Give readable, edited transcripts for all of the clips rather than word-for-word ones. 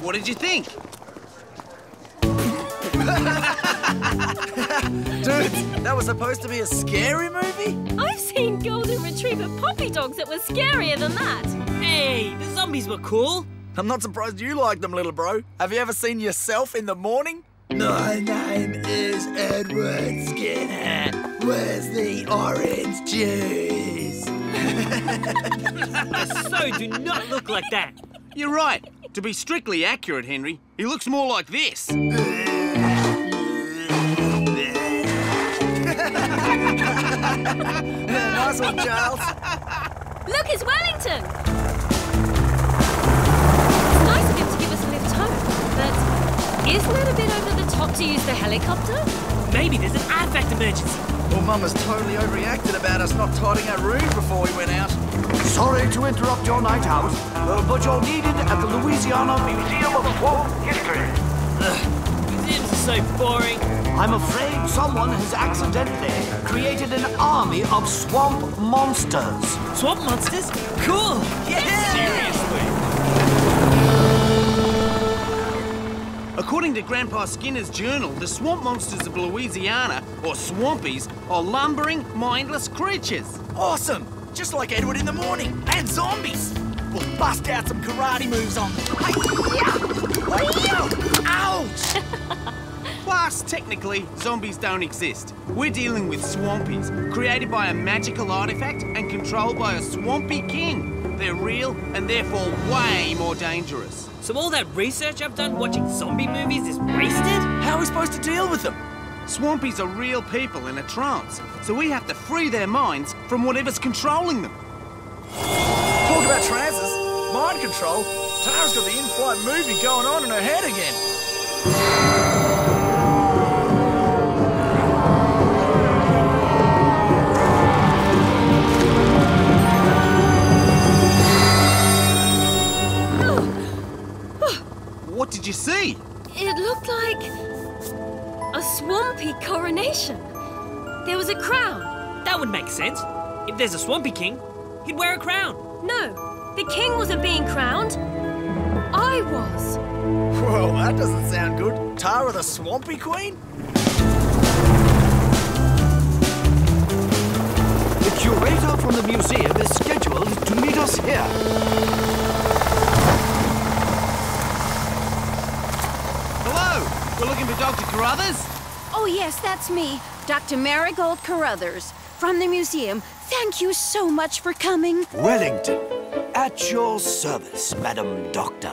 What did you think? Dude, that was supposed to be a scary movie? I've seen golden retriever puppy dogs that were scarier than that. Hey, the zombies were cool. I'm not surprised you liked them, little bro. Have you ever seen yourself in the morning? My name is Edward Skinner. Where's the orange juice? I so do not look like that. You're right. To be strictly accurate, Henry, he looks more like this. Nice one, Charles. Look, it's Wellington. It's nice of him to give us a lift home, but isn't it a bit over the top to use the helicopter? Maybe there's an AVAC emergency. Well, Mum has totally overreacted about us not tidying our room before we went out. Sorry to interrupt your night out, but you're needed at the Louisiana Museum of World History. Ugh, museums are so boring. I'm afraid someone has accidentally created an army of swamp monsters. Swamp monsters? Cool! Yeah! Seriously! According to Grandpa Skinner's journal, the swamp monsters of Louisiana, or Swampies, are lumbering, mindless creatures. Awesome! Just like Edward in the morning, and zombies! We'll bust out some karate moves on them. Ouch! Plus, technically, zombies don't exist. We're dealing with swampies, created by a magical artifact and controlled by a swampy king. They're real and therefore way more dangerous. So all that research I've done watching zombie movies is wasted? How are we supposed to deal with them? Swampies are real people in a trance, so we have to free their minds from whatever's controlling them. Talk about trances, mind control. Tara's got the in-flight movie going on in her head again. What did you see? It looked like a swampy coronation. There was a crown. That would make sense. If there's a swampy king, he'd wear a crown. No, the king wasn't being crowned. I was. Whoa, that doesn't sound good. Tara the swampy queen? The curator from the museum is scheduled to meet us here. We're looking for Dr. Carruthers? Oh, yes, that's me, Dr. Marigold Carruthers, from the museum. Thank you so much for coming. Wellington, at your service, Madam Doctor.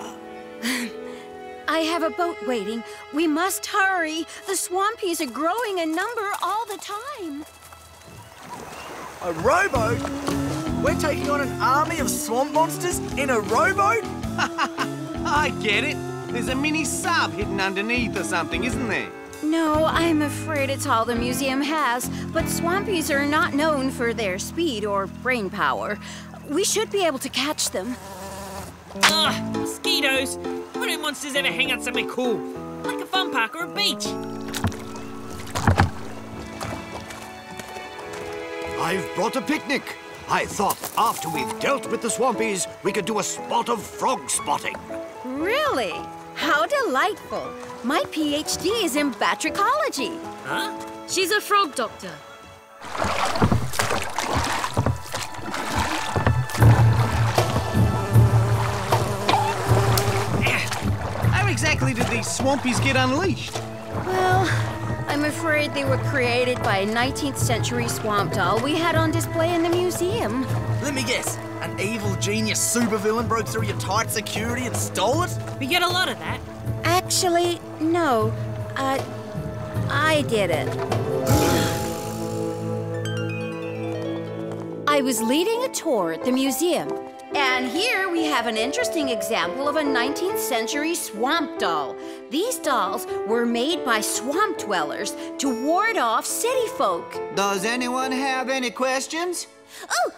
I have a boat waiting. We must hurry. The swampies are growing in number all the time. A rowboat? We're taking on an army of swamp monsters in a rowboat? I get it. There's a mini sub hidden underneath or something, isn't there? No, I'm afraid it's all the museum has, but swampies are not known for their speed or brain power. We should be able to catch them. Ugh, mosquitoes. Why do monsters ever hang out somewhere cool? Like a fun park or a beach. I've brought a picnic. I thought after we've dealt with the swampies, we could do a spot of frog spotting. Really? How delightful. My PhD is in batrachology. Huh? She's a frog doctor. How exactly did these swampies get unleashed? Well, I'm afraid they were created by a 19th century swamp doll we had on display in the museum. Let me guess. An evil genius supervillain broke through your tight security and stole it? We get a lot of that. Actually, no. I did it. I was leading a tour at the museum, and here we have an interesting example of a 19th century swamp doll. These dolls were made by swamp dwellers to ward off city folk. Does anyone have any questions? Oh,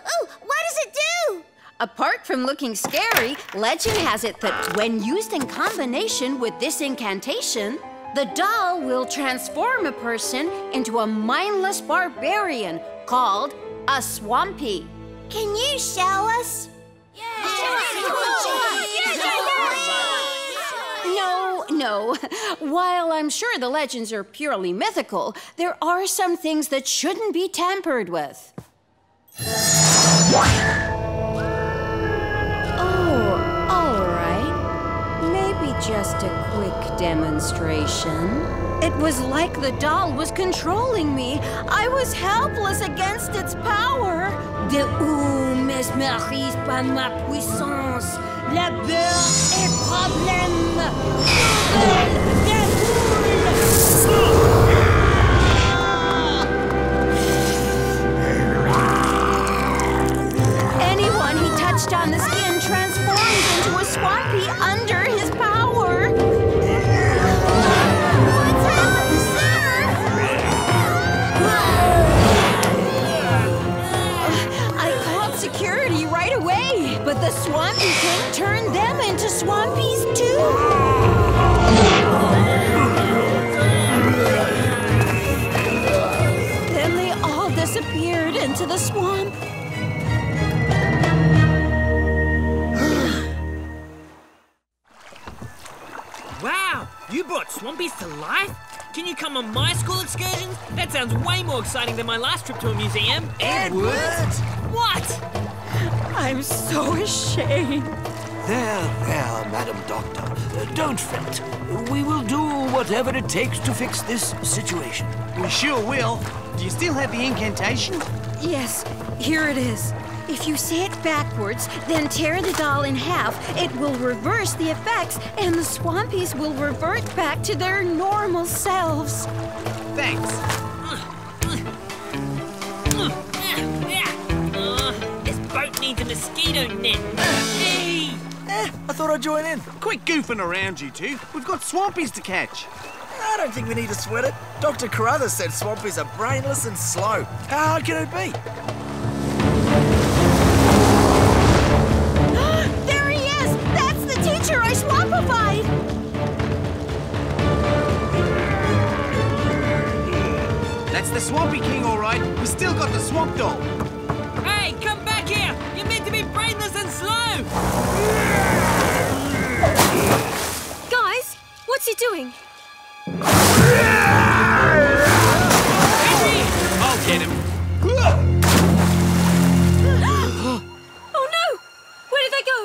what does it do? Apart from looking scary, legend has it that when used in combination with this incantation, the doll will transform a person into a mindless barbarian called a swampy. Can you show us? Yeah! Sure. Cool. no. While I'm sure the legends are purely mythical, there are some things that shouldn't be tampered with. Oh, all right. Maybe just a quick demonstration. It was like the doll was controlling me. I was helpless against its power. De où mesmerise par ma puissance. La peur est problème. Anyone he touched on the skin transformed into a Swampy under his power. What's happened, sir? I called security right away, but the Swampy king turned them into Swampies too. Then they all disappeared into the swamp. Wow! You brought Swampies to life? Can you come on my school excursions? That sounds way more exciting than my last trip to a museum. Edward? What? I'm so ashamed. There, Madam Doctor. Don't fret. We will do whatever it takes to fix this situation. We sure will. Do you still have the incantation? Yes, here it is. If you say it backwards, then tear the doll in half, it will reverse the effects, and the Swampies will revert back to their normal selves. Thanks. This boat needs a mosquito net. I thought I'd join in. Quit goofing around, you two. We've got Swampies to catch. I don't think we need to sweat it. Dr. Carruthers said Swampies are brainless and slow. How hard can it be? That's the Swampy King, all right. We still got the Swamp Doll. Hey, come back here! You're meant to be brainless and slow! Guys, what's he doing? Henry! I'll get him. Oh no! Where did they go?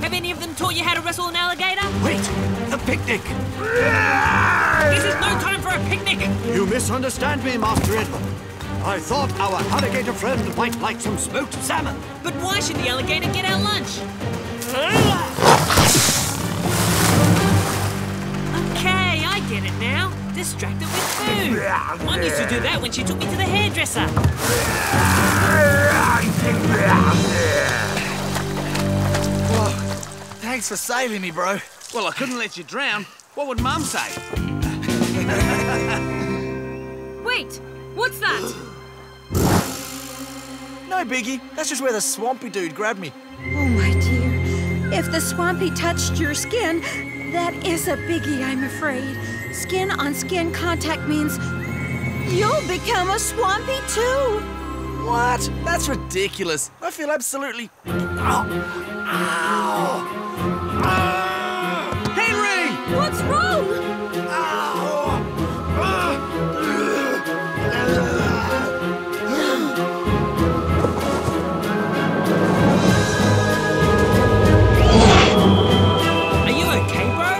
Have any of them taught you how to wrestle an alligator? Wait! The picnic! This is no time for a picnic! You misunderstand me, Master Edward. I thought our alligator friend might like some smoked salmon. But why should the alligator get our lunch? Okay, I get it now. Distracted with food. Mum used to do that when she took me to the hairdresser. Thanks for saving me, bro. Well, I couldn't let you drown. What would Mum say? Wait, what's that? No biggie. That's just where the Swampy dude grabbed me. Oh, my dear. If the Swampy touched your skin, that is a biggie, I'm afraid. Skin-on-skin contact means you'll become a Swampy, too. What? That's ridiculous. I feel absolutely... Oh. Ow. Henry! What's wrong? Are you okay, bro?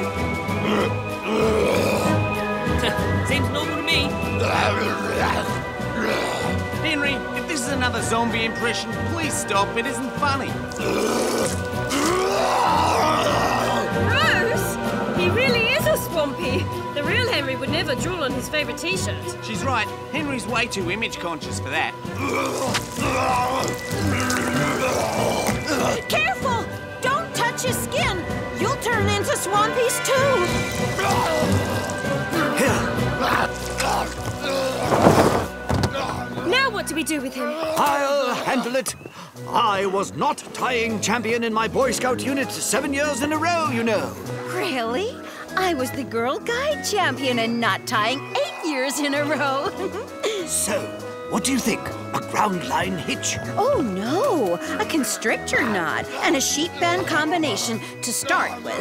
Seems normal to me. Henry, if this is another zombie impression, please stop. It isn't funny. Swampy. The real Henry would never drool on his favourite T-shirt. She's right. Henry's way too image-conscious for that. Be careful! Don't touch his skin. You'll turn into Swampies too. Now what do we do with him? I'll handle it. I was not tying champion in my Boy Scout unit 7 years in a row, you know. Really? I was the Girl Guide champion and not tying 8 years in a row. So, what do you think? A ground line hitch? Oh, no. A constrictor knot and a sheet band combination to start with.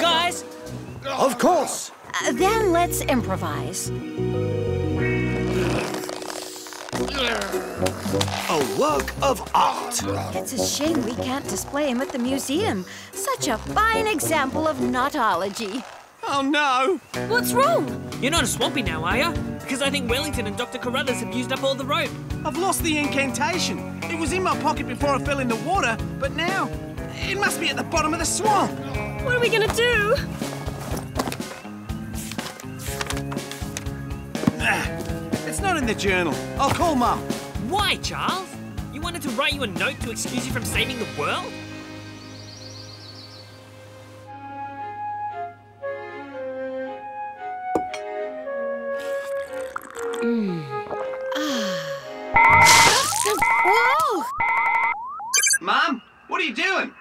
Guys? Of course. Then let's improvise. A work of art. It's a shame we can't display him at the museum. Such a fine example of nautology. Oh, no. What's wrong? You're not a Swampy now, are you? Because I think Wellington and Dr. Carruthers have used up all the rope. I've lost the incantation. It was in my pocket before I fell in the water, but now it must be at the bottom of the swamp. What are we going to do? It's not in the journal. I'll call Mum. Why, Charles? You wanted to write you a note to excuse you from saving the world? Whoa! Mum, what are you doing?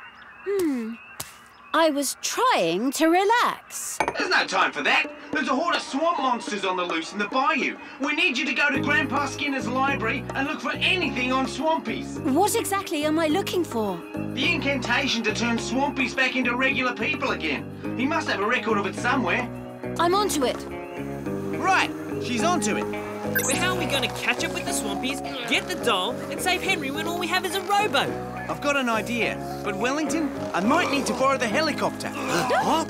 I was trying to relax. There's no time for that. There's a horde of swamp monsters on the loose in the bayou. We need you to go to Grandpa Skinner's library and look for anything on Swampies. What exactly am I looking for? The incantation to turn Swampies back into regular people again. He must have a record of it somewhere. I'm onto it. Right, she's onto it. But how are we going to catch up with the Swampies, get the doll, and save Henry when all we have is a rowboat? I've got an idea, but Wellington, I might need to borrow the helicopter. Huh?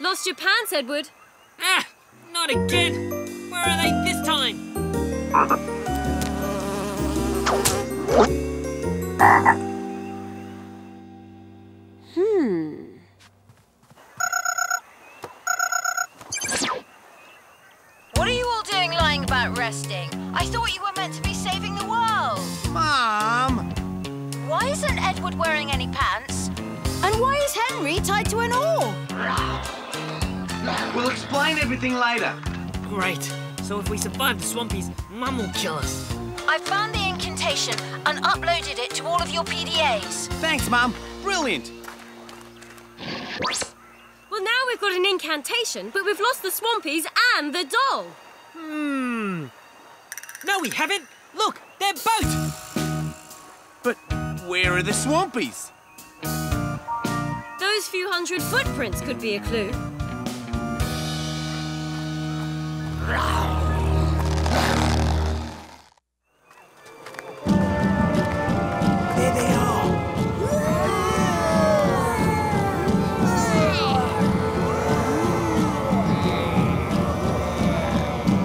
Lost your pants, Edward. Ah, not again. Where are they this time? interesting. I thought you were meant to be saving the world. Mom! Why isn't Edward wearing any pants? And why is Henry tied to an oar? We'll explain everything later. Great. So if we survive the Swampies, Mum will kill us. I found the incantation and uploaded it to all of your PDAs. Thanks, Mum. Brilliant. Well, now we've got an incantation, but we've lost the Swampies and the doll. Hmm. No, we haven't. Look, their boat. But where are the Swampies? Those few hundred footprints could be a clue. There they are.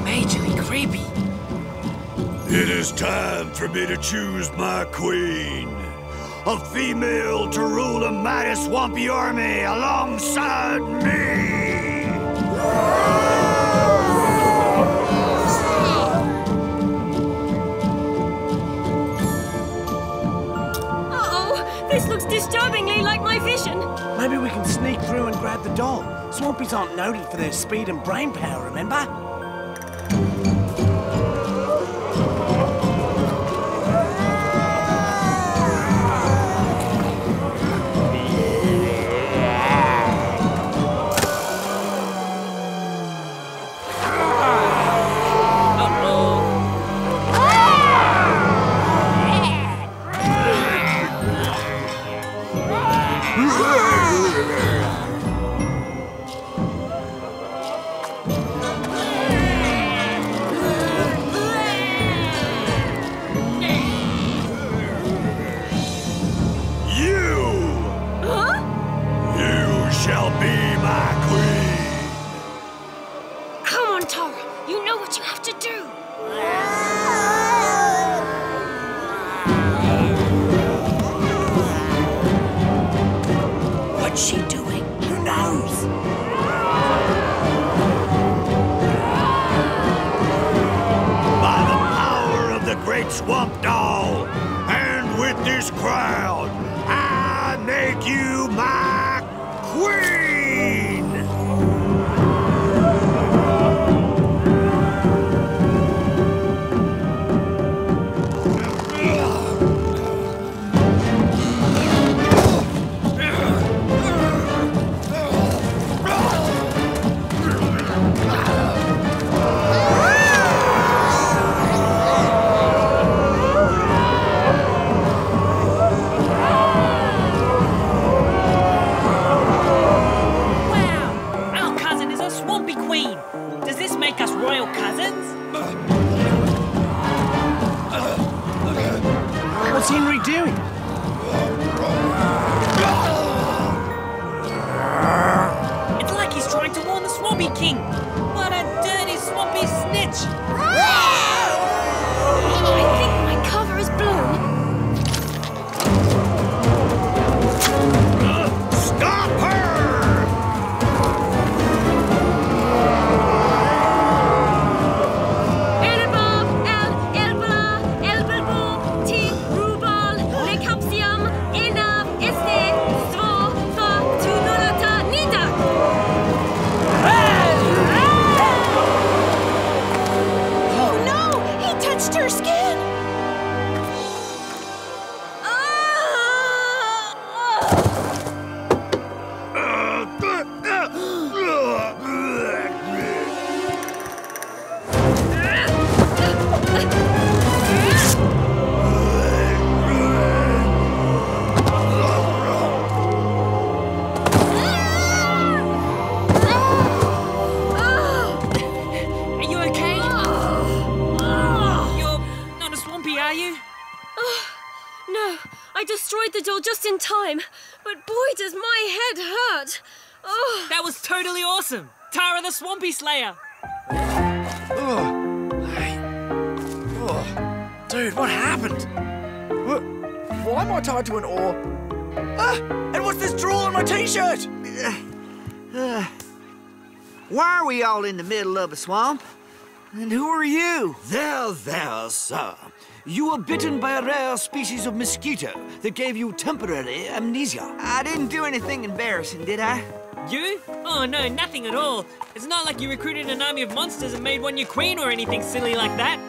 Majorly creepy. It is time for me to choose my queen. A female to rule a mighty swampy army alongside me! Uh-oh, this looks disturbingly like my vision. Maybe we can sneak through and grab the doll. Swampies aren't noted for their speed and brain power, remember? Tara the Swampy Slayer! Oh. Hey. Oh. Dude, what happened? Why am I tied to an oar? Ah! And what's this drool on my T-shirt? Why are we all in the middle of a swamp? And who are you? There, sir. You were bitten by a rare species of mosquito that gave you temporary amnesia. I didn't do anything embarrassing, did I? You? Oh, no, nothing at all. It's not like you recruited an army of monsters and made one your queen or anything silly like that.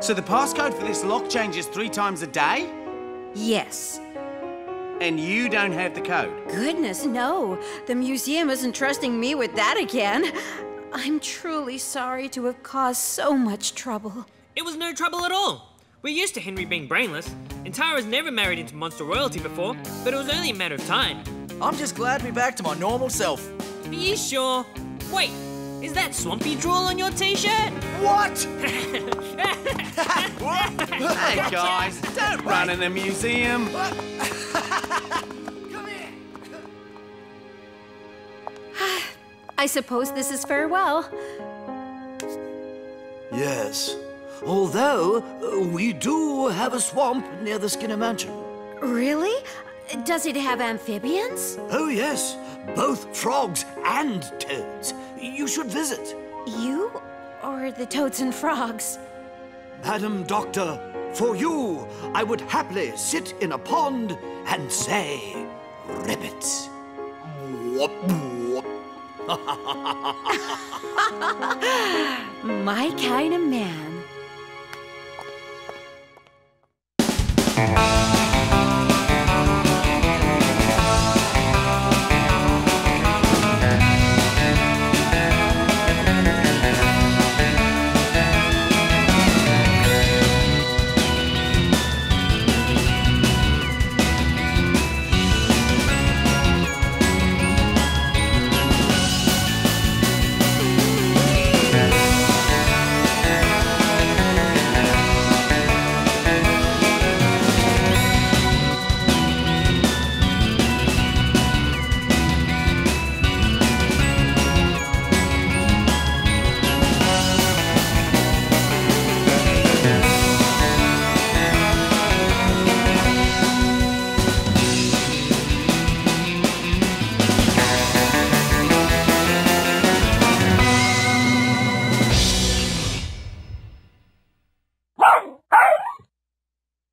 So the passcode for this lock changes 3 times a day? Yes. And you don't have the code? Goodness, no. The museum isn't trusting me with that again. I'm truly sorry to have caused so much trouble. It was no trouble at all. We're used to Henry being brainless, and Tara's never married into monster royalty before, but it was only a matter of time. I'm just glad to be back to my normal self. Are you sure? Wait, is that swampy drool on your t-shirt? What? Hey guys, don't run in a museum. Come here. I suppose this is farewell. Yes. Although, we do have a swamp near the Skinner Mansion. Really? Does it have amphibians? Oh, yes. Both frogs and toads. You should visit. You or the toads and frogs? Madam Doctor, for you, I would happily sit in a pond and say, ribbits. My kind of man.